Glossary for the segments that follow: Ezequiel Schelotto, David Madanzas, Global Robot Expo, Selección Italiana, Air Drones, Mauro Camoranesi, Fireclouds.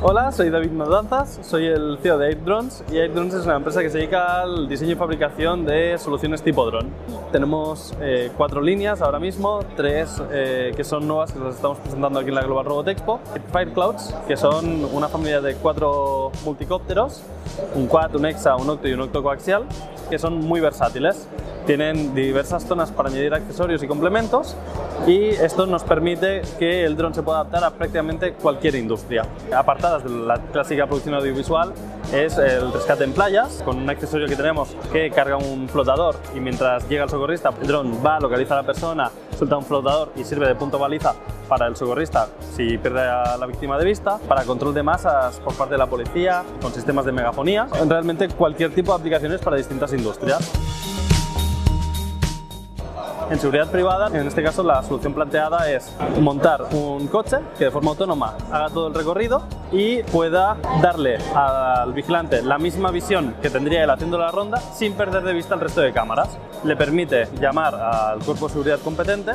Hola, soy David Madanzas, soy el CEO de Air Drones, y Air Drones es una empresa que se dedica al diseño y fabricación de soluciones tipo drone. Tenemos 4 líneas ahora mismo, 3 que son nuevas, que las estamos presentando aquí en la Global Robot Expo. Fireclouds, que son una familia de 4 multicópteros, un quad, un hexa, un octo y un octo coaxial, que son muy versátiles. Tienen diversas zonas para añadir accesorios y complementos, y esto nos permite que el dron se pueda adaptar a prácticamente cualquier industria. Apartadas de la clásica producción audiovisual es el rescate en playas, con un accesorio que tenemos que carga un flotador, y mientras llega el socorrista el dron va, localiza a la persona, suelta un flotador y sirve de punto baliza para el socorrista si pierde a la víctima de vista, para control de masas por parte de la policía, con sistemas de megafonía, realmente cualquier tipo de aplicaciones para distintas industrias. En seguridad privada, en este caso, la solución planteada es montar un coche que de forma autónoma haga todo el recorrido y pueda darle al vigilante la misma visión que tendría él haciendo la ronda sin perder de vista el resto de cámaras. Le permite llamar al cuerpo de seguridad competente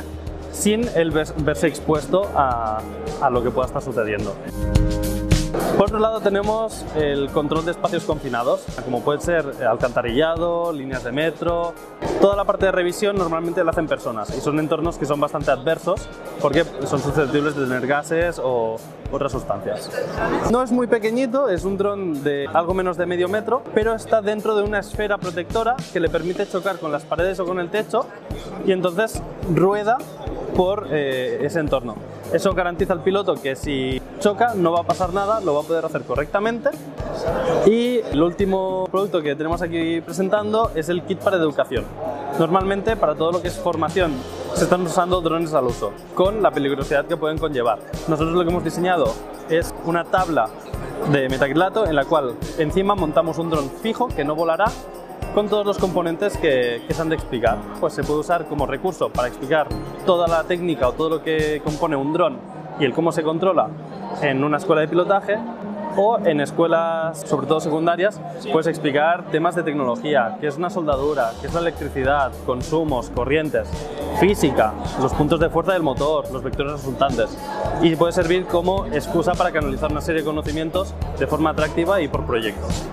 sin él verse expuesto a lo que pueda estar sucediendo. Por otro lado, tenemos el control de espacios confinados, como puede ser alcantarillado, líneas de metro. Toda la parte de revisión normalmente la hacen personas, y son entornos que son bastante adversos porque son susceptibles de tener gases o otras sustancias. No es muy pequeñito, es un dron de algo menos de medio metro, pero está dentro de una esfera protectora que le permite chocar con las paredes o con el techo, y entonces rueda por ese entorno. Eso garantiza al piloto que si choca no va a pasar nada, lo va a poder hacer correctamente. Y el último producto que tenemos aquí presentando es el kit para educación. Normalmente para todo lo que es formación se están usando drones al uso, con la peligrosidad que pueden conllevar. Nosotros lo que hemos diseñado es una tabla de metacrilato en la cual encima montamos un dron fijo que no volará, con todos los componentes que se han de explicar. Pues se puede usar como recurso para explicar toda la técnica o todo lo que compone un dron y el cómo se controla en una escuela de pilotaje, o en escuelas, sobre todo secundarias, puedes explicar temas de tecnología, qué es una soldadura, qué es la electricidad, consumos, corrientes, física, los puntos de fuerza del motor, los vectores resultantes, y puede servir como excusa para canalizar una serie de conocimientos de forma atractiva y por proyectos.